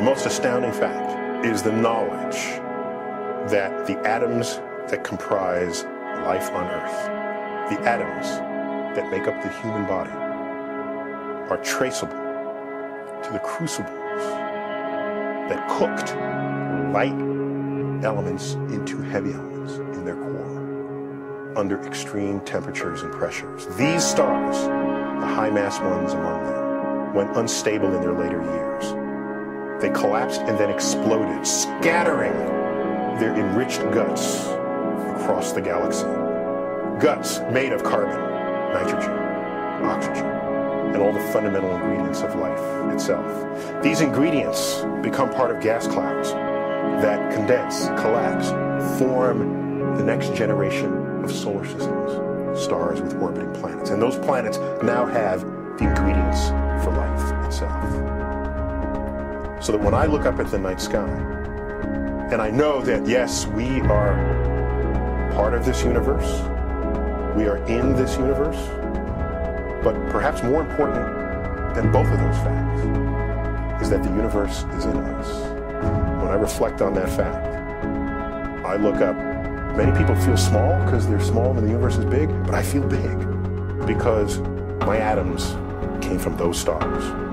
The most astounding fact is the knowledge that the atoms that comprise life on Earth, the atoms that make up the human body, are traceable to the crucibles that cooked light elements into heavy elements in their core under extreme temperatures and pressures. These stars, the high mass ones among them, went unstable in their later years. They collapsed and then exploded, scattering their enriched guts across the galaxy. Guts made of carbon, nitrogen, oxygen, and all the fundamental ingredients of life itself. These ingredients become part of gas clouds that condense, collapse, form the next generation of solar systems, stars with orbiting planets. And those planets now have the ingredients for life itself. So that when I look up at the night sky, and I know that, yes, we are part of this universe. We are in this universe. But perhaps more important than both of those facts is that the universe is in us. When I reflect on that fact, I look up. Many people feel small because they're small and the universe is big, but I feel big because my atoms came from those stars.